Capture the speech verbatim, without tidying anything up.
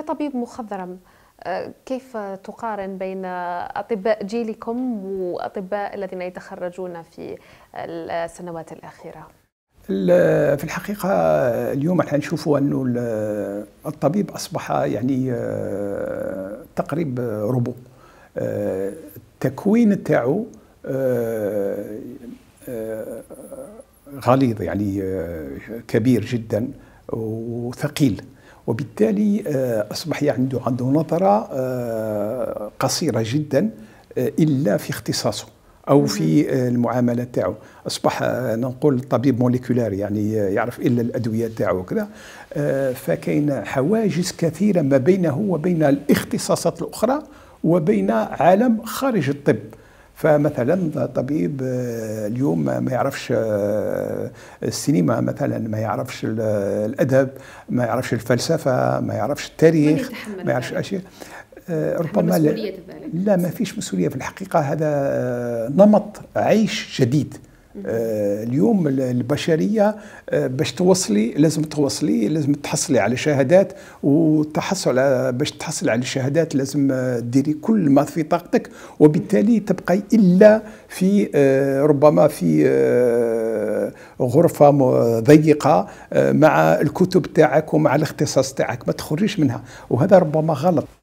كطبيب مخضرم كيف تقارن بين أطباء جيلكم وأطباء الذين يتخرجون في السنوات الأخيرة؟ في الحقيقة اليوم احنا نشوفوا أنه الطبيب أصبح يعني تقريب روبو، التكوين تاعو غليظ يعني كبير جدا وثقيل، وبالتالي أصبح عنده عنده نظرة قصيرة جدا إلا في اختصاصه أو في المعاملة تاعو. أصبح نقول طبيب موليكولار يعني يعرف إلا الأدوية تاعو وكذا، فكاين حواجز كثيرة ما بينه وبين الاختصاصات الأخرى وبين عالم خارج الطب. فمثلا طبيب اليوم ما يعرفش السينما مثلا، ما يعرفش الادب، ما يعرفش الفلسفه، ما يعرفش التاريخ، ما يعرفش اشياء ربما لا, لا ما فيش مسؤوليه. في الحقيقه هذا نمط عيش جديد. اليوم البشريه باش توصلي لازم توصلي لازم تحصلي على شهادات، والتحصل باش تحصل على الشهادات لازم ديري كل ما في طاقتك، وبالتالي تبقي الا في ربما في غرفه ضيقه مع الكتب تاعك ومع الاختصاص تاعك، ما تخرجش منها، وهذا ربما غلط.